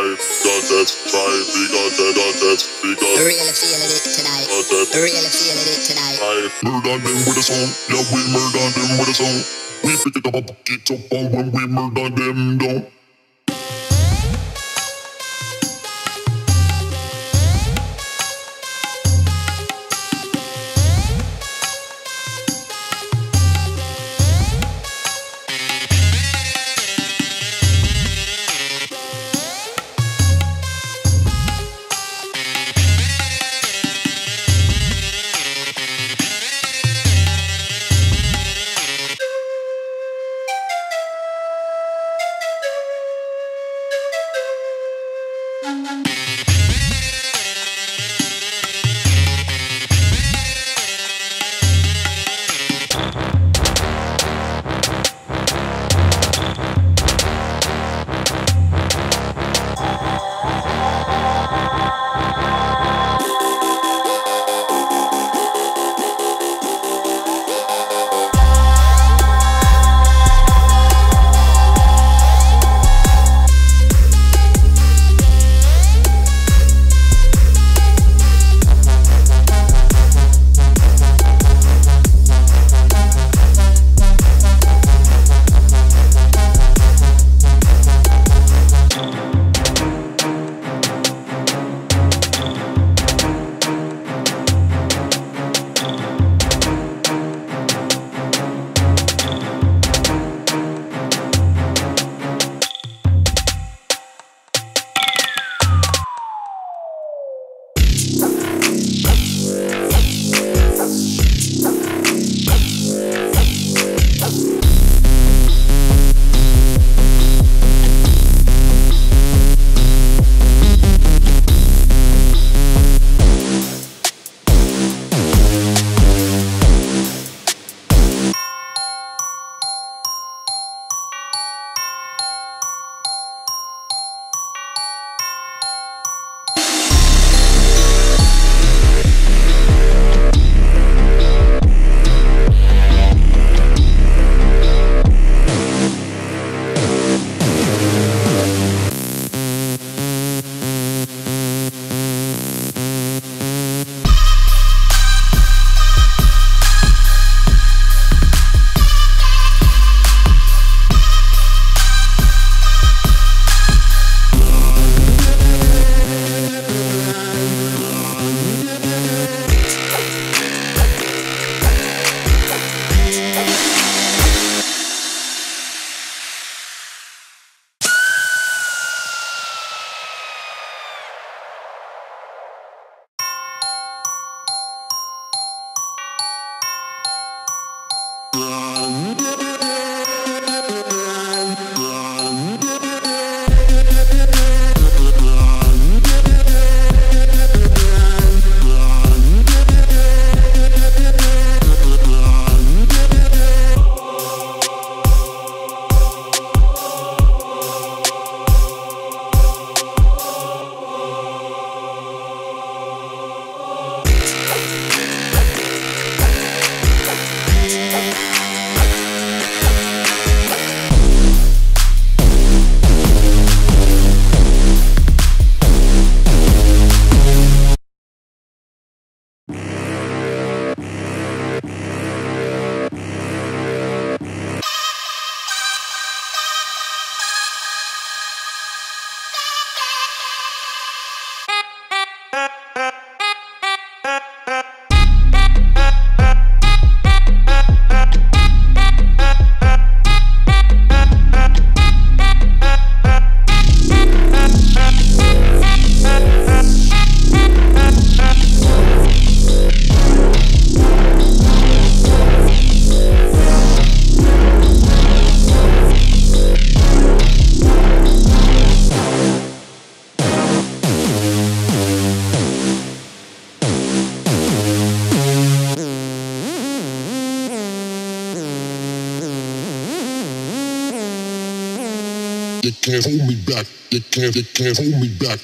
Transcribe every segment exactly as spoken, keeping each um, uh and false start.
They can't hold me back, they can't, they can't hold me back.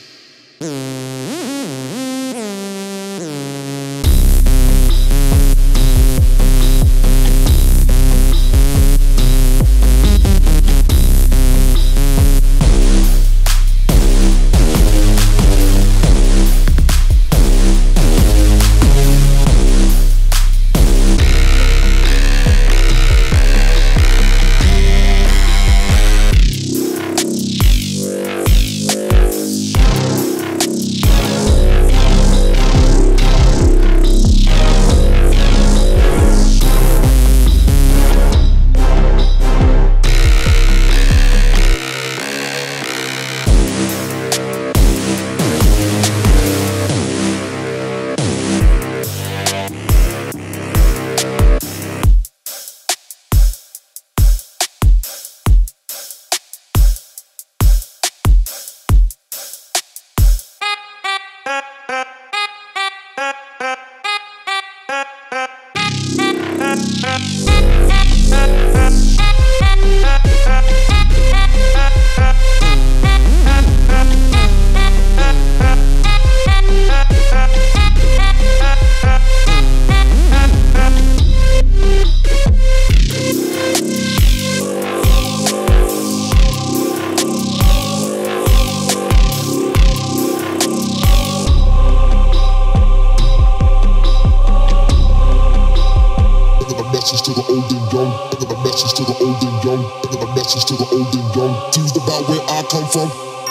To the old and young, I got a message to the old and young, I got a message to the old and young. Teased about where I come from.